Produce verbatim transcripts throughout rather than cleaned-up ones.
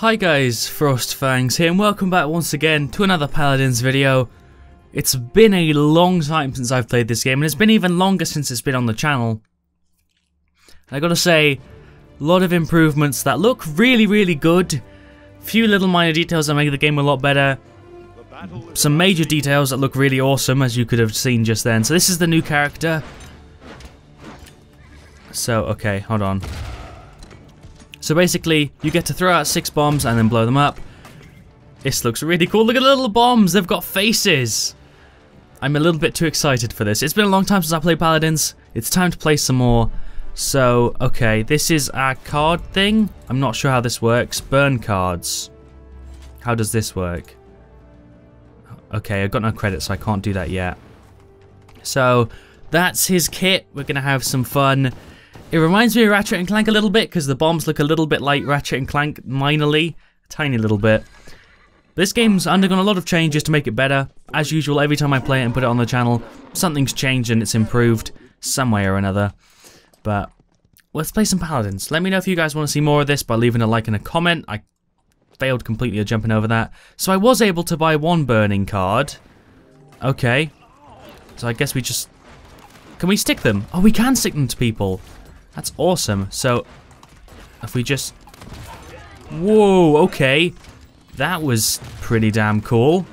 Hi guys, Frostfangs here and welcome back once again to another Paladins video. It's been a long time since I've played this game and it's been even longer since it's been on the channel. And I gotta say, a lot of improvements that look really really good. Few little minor details that make the game a lot better. Some major details that look really awesome as you could have seen just then. So this is the new character. So okay, hold on. So basically, you get to throw out six bombs and then blow them up. This looks really cool. Look at the little bombs. They've got faces. I'm a little bit too excited for this. It's been a long time since I played Paladins. It's time to play some more. So, okay. This is our card thing. I'm not sure how this works. Burn cards. How does this work? Okay, I've got no credits, so I can't do that yet. So, that's his kit. We're going to have some fun. It reminds me of Ratchet and Clank a little bit, because the bombs look a little bit like Ratchet and Clank, minorly. A tiny little bit. This game's undergone a lot of changes to make it better. As usual, every time I play it and put it on the channel, something's changed and it's improved, some way or another. But, let's play some Paladins. Let me know if you guys want to see more of this by leaving a like and a comment. I failed completely at jumping over that. So I was able to buy one burning card. Okay. So I guess we just... Can we stick them? Oh, we can stick them to people. That's awesome. So, if we just... Whoa, okay. That was pretty damn cool.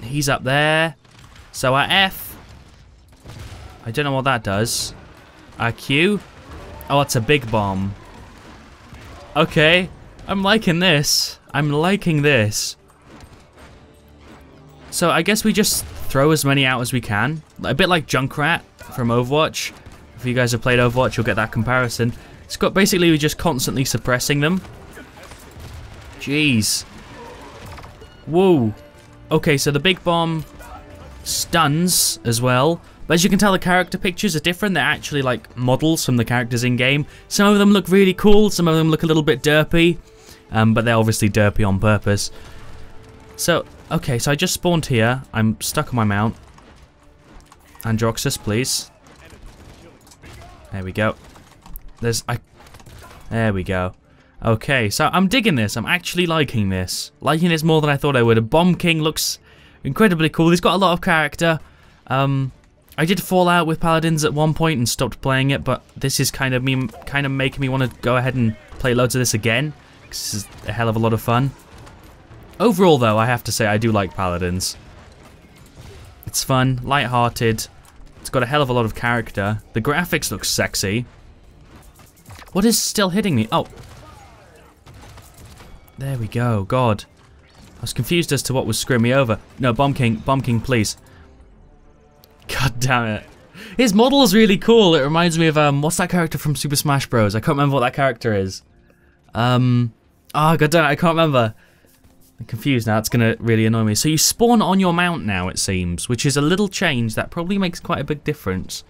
He's up there. So our F. I don't know what that does. Our Q. Oh, it's a big bomb. Okay. I'm liking this. I'm liking this. So I guess we just throw as many out as we can. A bit like Junkrat from Overwatch. If you guys have played Overwatch, you'll get that comparison. It's got basically we're just constantly suppressing them. Jeez. Whoa. Okay, so the big bomb stuns as well. But as you can tell, the character pictures are different. They're actually like models from the characters in game. Some of them look really cool. Some of them look a little bit derpy. Um, but they're obviously derpy on purpose. So, okay, so I just spawned here. I'm stuck on my mount. Androxus, please. There we go. There's... I. There we go. Okay, so I'm digging this. I'm actually liking this. Liking this more than I thought I would. A Bomb King looks incredibly cool. He's got a lot of character. Um, I did fall out with Paladins at one point and stopped playing it, but this is kind of me, kind of making me want to go ahead and play loads of this again. This is a hell of a lot of fun. Overall, though, I have to say I do like Paladins. It's fun, light-hearted. It's got a hell of a lot of character. The graphics look sexy. What is still hitting me? Oh. There we go. God. I was confused as to what was screwing me over. No, Bomb King. Bomb King, please. God damn it. His model is really cool. It reminds me of, um, what's that character from Super Smash Bros? I can't remember what that character is. Um, oh, God damn it. I can't remember. I'm confused now, it's going to really annoy me. So you spawn on your mount now, it seems, which is a little change that probably makes quite a big difference.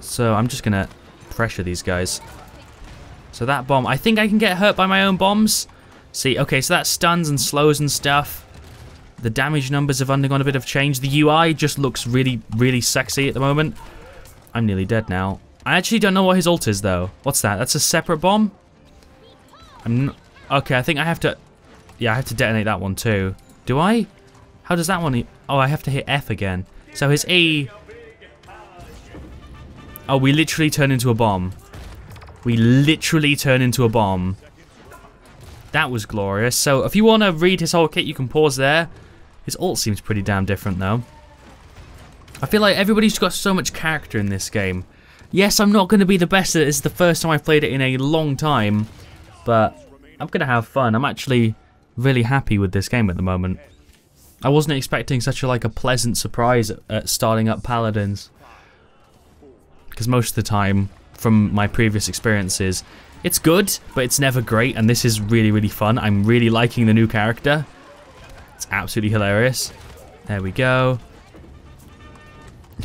So I'm just going to pressure these guys. So that bomb, I think I can get hurt by my own bombs. See, okay, so that stuns and slows and stuff. The damage numbers have undergone a bit of change. The U I just looks really, really sexy at the moment. I'm nearly dead now. I actually don't know what his ult is, though. What's that? That's a separate bomb? I'm not... Okay, I think I have to... Yeah, I have to detonate that one too. Do I? How does that one... Oh, I have to hit F again. So his E... Oh, we literally turn into a bomb. We literally turn into a bomb. That was glorious. So if you want to read his whole kit, you can pause there. His ult seems pretty damn different though. I feel like everybody's got so much character in this game. Yes, I'm not going to be the best at it. It's the first time I've played it in a long time. But... I'm going to have fun. I'm actually really happy with this game at the moment. I wasn't expecting such a, like, a pleasant surprise at, at starting up Paladins. Because most of the time, from my previous experiences, it's good, but it's never great, and this is really, really fun. I'm really liking the new character. It's absolutely hilarious. There we go.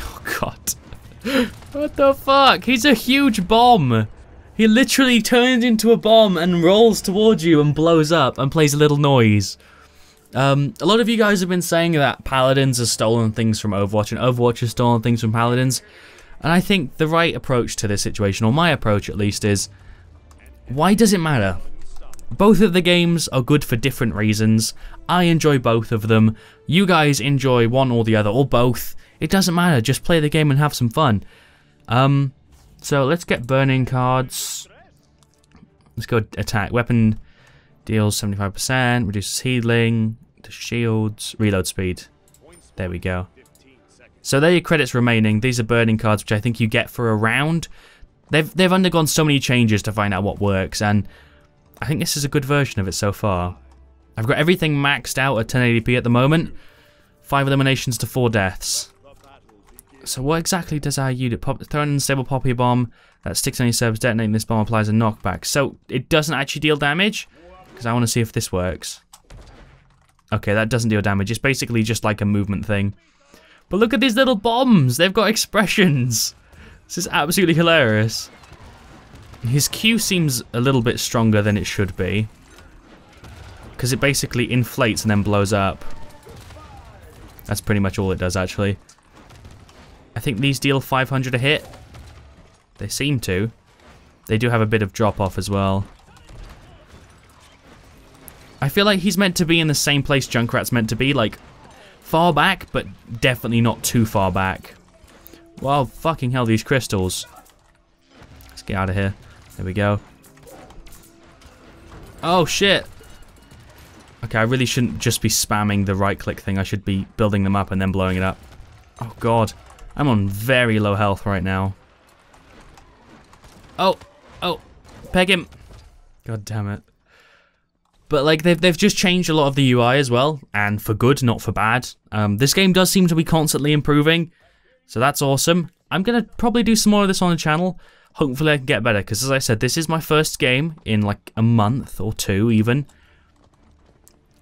Oh, God. What the fuck? He's a huge bomb. He literally turns into a bomb and rolls towards you and blows up and plays a little noise. Um, a lot of you guys have been saying that Paladins has stolen things from Overwatch and Overwatch has stolen things from Paladins. And I think the right approach to this situation, or my approach at least, is Why does it matter? Both of the games are good for different reasons. I enjoy both of them. You guys enjoy one or the other, or both. It doesn't matter, just play the game and have some fun. Um, so let's get burning cards. Let's go attack. Weapon deals seventy-five percent, reduces healing, to shields, reload speed. There we go. So there are your credits remaining. These are burning cards, which I think you get for a round. They've, they've undergone so many changes to find out what works, and I think this is a good version of it so far. I've got everything maxed out at ten eighty p at the moment. Five eliminations to four deaths. So what exactly does our unit pop? Throw an unstable poppy bomb that sticks on your surface, detonating this bomb applies a knockback. So it doesn't actually deal damage, because I want to see if this works. Okay, that doesn't deal damage. It's basically just like a movement thing. But look at these little bombs. They've got expressions. This is absolutely hilarious. His Q seems a little bit stronger than it should be, because it basically inflates and then blows up. That's pretty much all it does, actually. I think these deal five hundred a hit. They seem to. They do have a bit of drop-off as well. I feel like he's meant to be in the same place Junkrat's meant to be, like, far back, but definitely not too far back. Wow, fucking hell, these crystals. Let's get out of here. There we go. Oh, shit. Okay, I really shouldn't just be spamming the right-click thing. I should be building them up and then blowing it up. Oh, God. I'm on very low health right now. Oh. Oh. Peg him. God damn it. But, like, they've, they've just changed a lot of the U I as well. And for good, not for bad. Um, this game does seem to be constantly improving. So that's awesome. I'm going to probably do some more of this on the channel. Hopefully I can get better, because as I said, this is my first game in like a month or two even.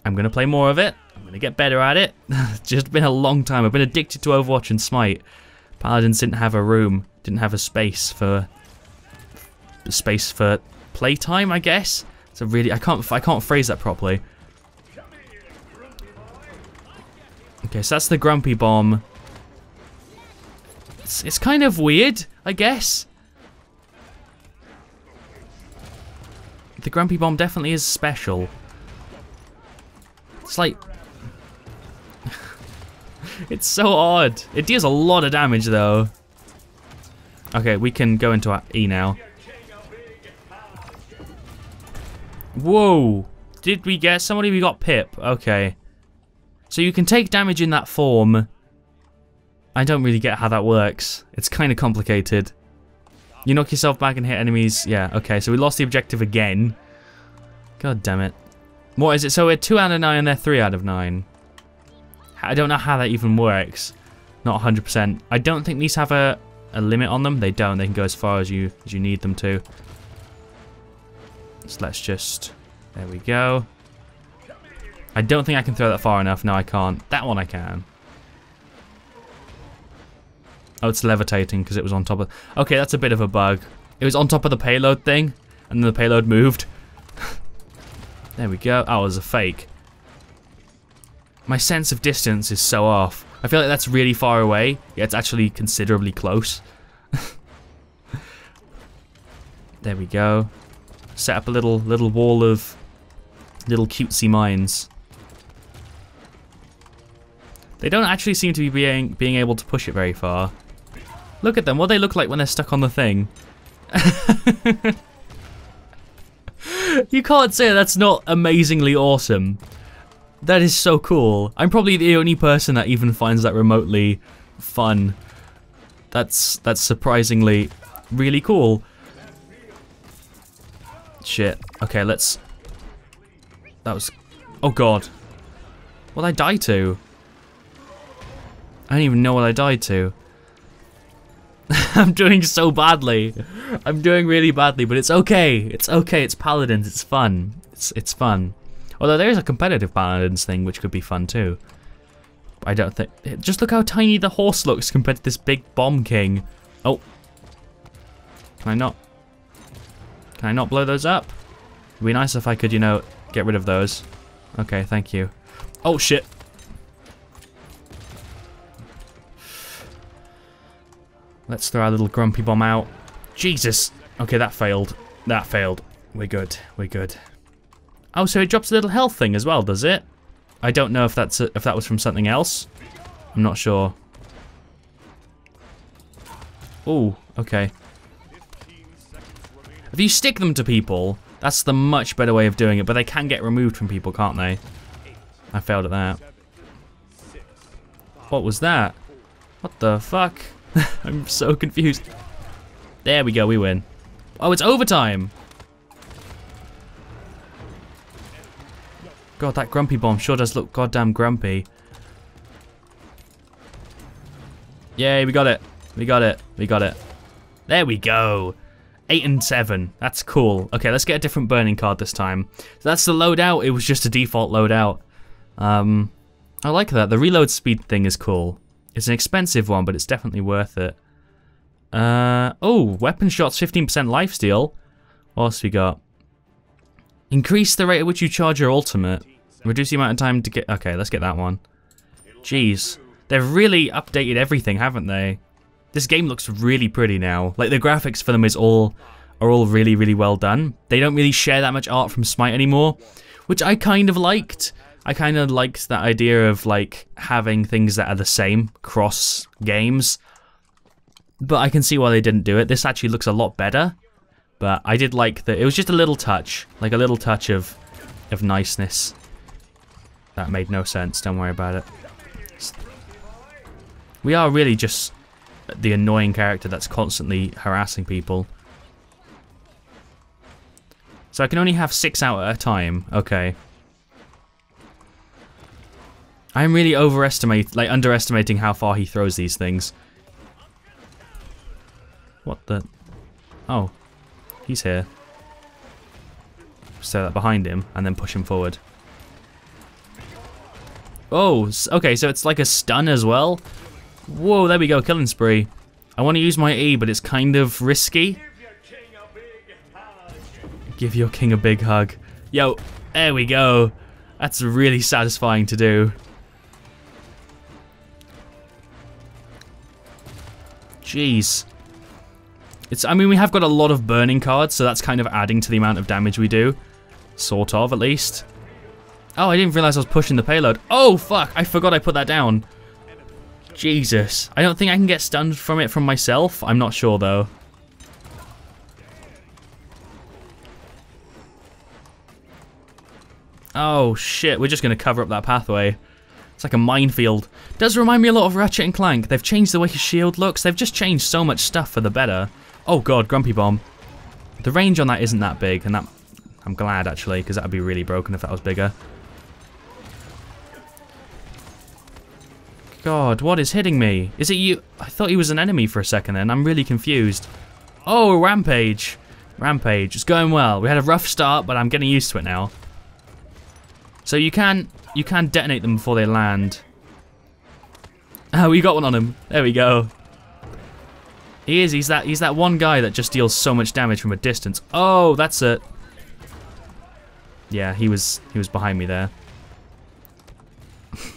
I'm going to play more of it. I'm going to get better at it. It's just been a long time. I've been addicted to Overwatch and Smite. Paladins didn't have a room, didn't have a space for space for playtime, I guess. So really, I can't I can't phrase that properly. Okay, so that's the grumpy bomb. It's, it's kind of weird, I guess. The grumpy bomb definitely is special. It's like... it's so odd. It deals a lot of damage, though. Okay, we can go into our E now. Whoa. Did we get somebody? We got Pip. Okay. So you can take damage in that form. I don't really get how that works. It's kind of complicated. You knock yourself back and hit enemies. Yeah, okay, so we lost the objective again. God damn it. What is it? So we're two out of nine and they're three out of nine. I don't know how that even works. Not one hundred percent. I don't think these have a, a limit on them. They don't. They can go as far as you, as you need them to. So let's just... There we go. I don't think I can throw that far enough. No, I can't. That one I can. Oh, it's levitating because it was on top of... Okay, that's a bit of a bug. It was on top of the payload thing, and the payload moved. There we go. Oh, it was a fake. My sense of distance is so off. I feel like that's really far away, yet it's actually considerably close. There we go. Set up a little, little wall of little cutesy mines. They don't actually seem to be being, being able to push it very far. Look at them, what do they look like when they're stuck on the thing? You can't say that's not amazingly awesome. That is so cool. I'm probably the only person that even finds that remotely fun. That's that's surprisingly really cool. Shit. Okay, let's... That was... Oh god. What'd I die to? I don't even know what I died to. I'm doing so badly. I'm doing really badly, but it's okay. It's okay. It's Paladins. It's fun. It's it's fun. Although there is a competitive Paladins thing, which could be fun too. I don't think... Just look how tiny the horse looks compared to this big Bomb King. Oh. Can I not... Can I not blow those up? It'd be nice if I could, you know, get rid of those. Okay, thank you. Oh, shit. Let's throw our little grumpy bomb out. Jesus. Okay, that failed. That failed. We're good. We're good. Oh, so it drops a little health thing as well, does it? I don't know if that's a, if that was from something else. I'm not sure. Oh, okay. If you stick them to people, that's the much better way of doing it, but they can get removed from people, can't they? I failed at that. What was that? What the fuck? I'm so confused. There we go, we win. Oh, it's overtime! God, that grumpy bomb sure does look goddamn grumpy. Yay, we got it. We got it. We got it. There we go. Eight and seven. That's cool. Okay, let's get a different burning card this time. So that's the loadout. It was just a default loadout. Um, I like that. The reload speed thing is cool. It's an expensive one, but it's definitely worth it. Uh, oh, weapon shots, fifteen percent lifesteal. What else we got? Increase the rate at which you charge your ultimate. Reduce the amount of time to get... Okay, let's get that one. Jeez. They've really updated everything, haven't they? This game looks really pretty now. Like, the graphics for them is all... are all really, really well done. They don't really share that much art from Smite anymore, which I kind of liked. I kind of liked that idea of, like, having things that are the same cross games. But I can see why they didn't do it. This actually looks a lot better. But I did like that. It was just a little touch. Like, a little touch of, of niceness. That made no sense. Don't worry about it. We are really just the annoying character that's constantly harassing people. So I can only have six out at a time. Okay. I'm really overestimate, like underestimating how far he throws these things. What the? Oh. He's here. Throw that behind him and then push him forward. Oh, okay, so it's like a stun as well. Whoa, there we go, killing spree. I want to use my E, but it's kind of risky. Give your king a big hug. Yo, there we go. That's really satisfying to do. Jeez. It's, I mean, we have got a lot of burning cards, so that's kind of adding to the amount of damage we do. Sort of, at least. Oh, I didn't realize I was pushing the payload. Oh, fuck! I forgot I put that down. Jesus. I don't think I can get stunned from it from myself. I'm not sure, though. Oh, shit. We're just going to cover up that pathway. It's like a minefield. Does remind me a lot of Ratchet and Clank. They've changed the way his shield looks. They've just changed so much stuff for the better. Oh god, Grumpy Bomb. The range on that isn't that big, and that I'm glad actually, because that would be really broken if that was bigger. God, what is hitting me? Is it you? I thought he was an enemy for a second then. I'm really confused. Oh, Rampage. Rampage. It's going well. We had a rough start, but I'm getting used to it now. So you can you can detonate them before they land. Oh, we got one on him. There we go. He is. He's that. He's that one guy that just deals so much damage from a distance. Oh, that's it. Yeah, he was. He was behind me there.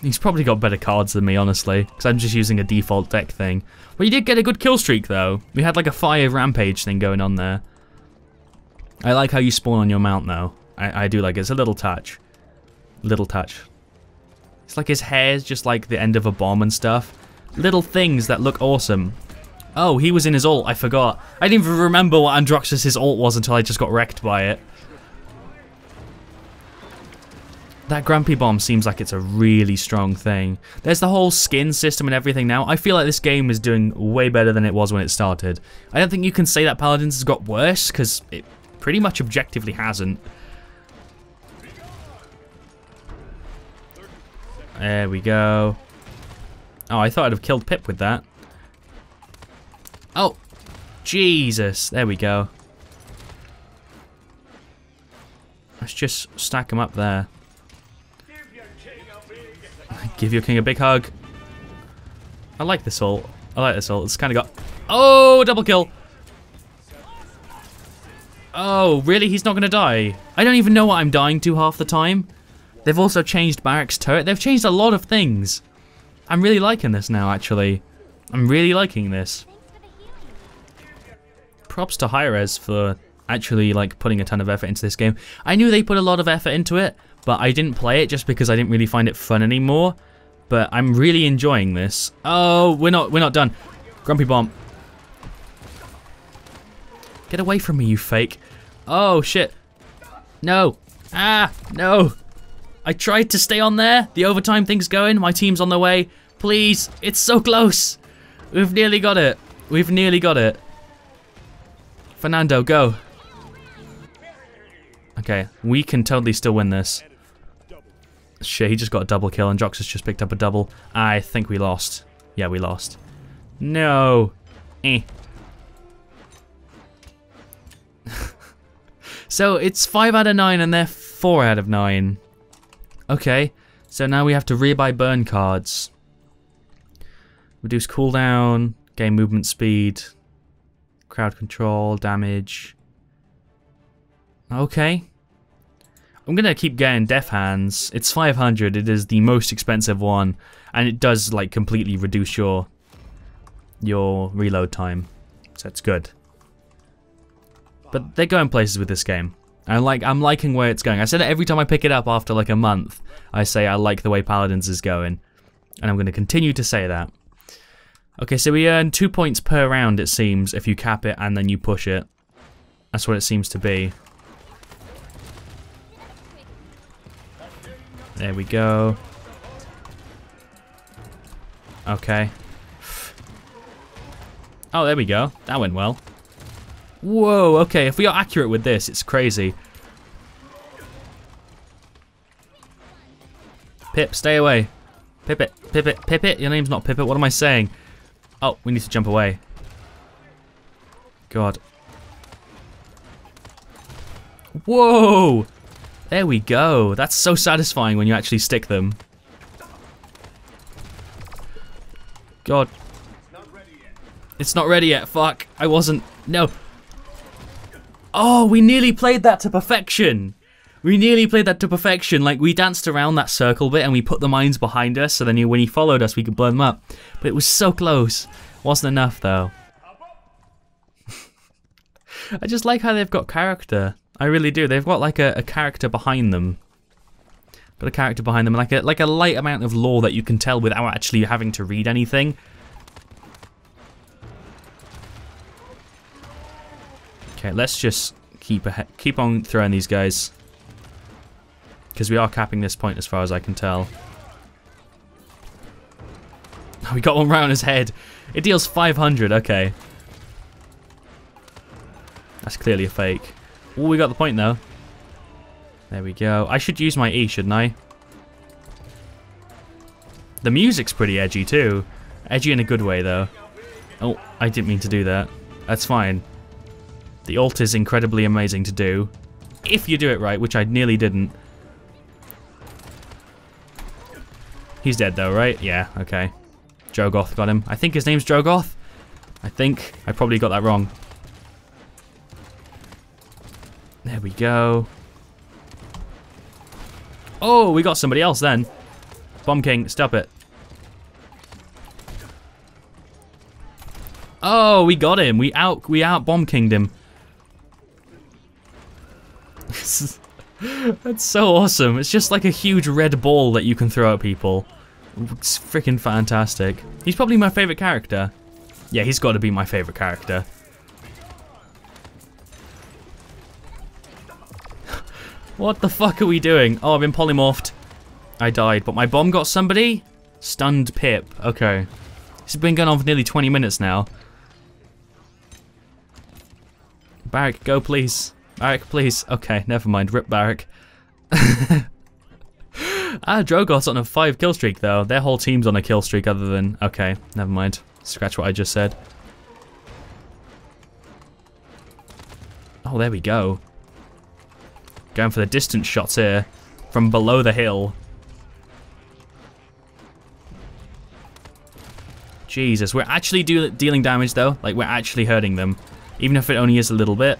He's probably got better cards than me, honestly, because I'm just using a default deck thing. But you did get a good kill streak, though. We had like a fire rampage thing going on there. I like how you spawn on your mount, though. I, I do like it. It's a little touch. Little touch. It's like his hair's just like the end of a bomb and stuff. Little things that look awesome. Oh, he was in his ult. I forgot. I didn't even remember what Androxus' ult was until I just got wrecked by it. That Grumpy Bomb seems like it's a really strong thing. There's the whole skin system and everything now. I feel like this game is doing way better than it was when it started. I don't think you can say that Paladins has got worse, because it pretty much objectively hasn't. There we go. Oh, I thought I'd have killed Pip with that. Oh, Jesus. There we go. Let's just stack him up there. Give your king a big, Give your king a big hug. I like this ult. I like this ult. It's kind of got... Oh, double kill. Oh, really? He's not going to die. I don't even know what I'm dying to half the time. They've also changed Barik's turret. They've changed a lot of things. I'm really liking this now, actually. I'm really liking this. Props to Hi-Rez for actually like putting a ton of effort into this game. I knew they put a lot of effort into it, but I didn't play it just because I didn't really find it fun anymore. But I'm really enjoying this. Oh, we're not we're not done. Grumpy Bomb. Get away from me, you fake. Oh shit. No. Ah, no. I tried to stay on there. The overtime thing's going. My team's on the way. Please. It's so close. We've nearly got it. We've nearly got it. Fernando, go. Okay, we can totally still win this. Shit, he just got a double kill and Jox has just picked up a double. I think we lost. Yeah, we lost. No. Eh. So it's five out of nine and they're four out of nine. Okay, so now we have to rebuy burn cards. Reduce cooldown, gain movement speed, crowd control, damage. Okay. I'm going to keep getting Death Hands. It's five hundred, it is the most expensive one, and it does like completely reduce your your reload time, so it's good. But they're going places with this game. I like, I'm liking where it's going. I said that every time I pick it up after like a month, I say I like the way Paladins is going. And I'm going to continue to say that. Okay, so we earn two points per round, it seems, if you cap it and then you push it. That's what it seems to be. There we go. Okay. Oh, there we go. That went well. Whoa, okay, if we are accurate with this, it's crazy. Pip, stay away. Pip it, Pip it, Pip it. Your name's not Pip it, what am I saying? Oh, we need to jump away. God. Whoa! There we go. That's so satisfying when you actually stick them. God. It's not ready yet, fuck. I wasn't, no. Oh, we nearly played that to perfection. We nearly played that to perfection. Like, we danced around that circle bit and we put the mines behind us, so then he, when he followed us, we could blow them up. But it was so close. Wasn't enough, though. I just like how they've got character. I really do. They've got, like, a, a character behind them. Got a character behind them, like a, like a light amount of lore that you can tell without actually having to read anything. Okay, let's just keep ahead, keep on throwing these guys, because we are capping this point as far as I can tell. Oh, we got one round his head. It deals five hundred, okay. That's clearly a fake. Oh, we got the point though. There we go. I should use my E, shouldn't I? The music's pretty edgy too. Edgy in a good way though. Oh, I didn't mean to do that. That's fine. The ult is incredibly amazing to do, if you do it right, which I nearly didn't. He's dead though, right? Yeah, okay. Drogoth got him. I think his name's Drogoth. I think. I probably got that wrong. There we go. Oh, we got somebody else then. Bomb King, stop it. Oh, we got him. We out, we out Bomb Kinged him. That's so awesome. It's just like a huge red ball that you can throw at people. It's freaking fantastic. He's probably my favorite character. Yeah, he's got to be my favorite character. What the fuck are we doing? Oh, I've been polymorphed. I died, but my bomb got somebody? Stunned Pip. Okay. It's been going on for nearly twenty minutes now. Barik, go please. Barik, please. Okay, never mind. Rip Barik. Ah, Drogoth's on a five kill streak though. Their whole team's on a kill streak other than... Okay, never mind. Scratch what I just said. Oh, there we go. Going for the distance shots here from below the hill. Jesus, we're actually do dealing damage though. Like, we're actually hurting them. Even if it only is a little bit.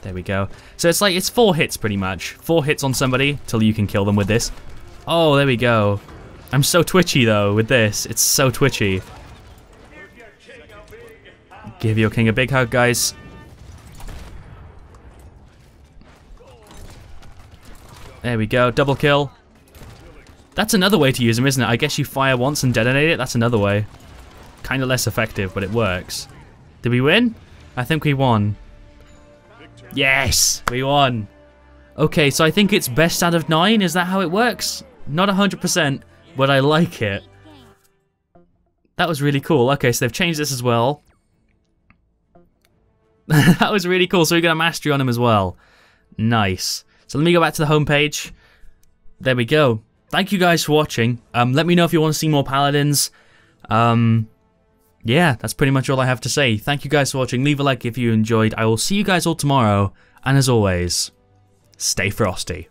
There we go. So it's like, it's four hits pretty much. Four hits on somebody till you can kill them with this. Oh, there we go. I'm so twitchy though with this. It's so twitchy. Give your king a big hug, guys. There we go, double kill. That's another way to use them, isn't it? I guess you fire once and detonate it, that's another way. Kind of less effective, but it works. Did we win? I think we won. Yes, we won. Okay, so I think it's best out of nine, is that how it works? Not one hundred percent, but I like it. That was really cool. Okay, so they've changed this as well. That was really cool, so we got a mastery on him as well. Nice. So let me go back to the homepage. There we go. Thank you guys for watching. Um, let me know if you want to see more Paladins. Um, yeah, that's pretty much all I have to say. Thank you guys for watching. Leave a like if you enjoyed. I will see you guys all tomorrow. And as always, stay frosty.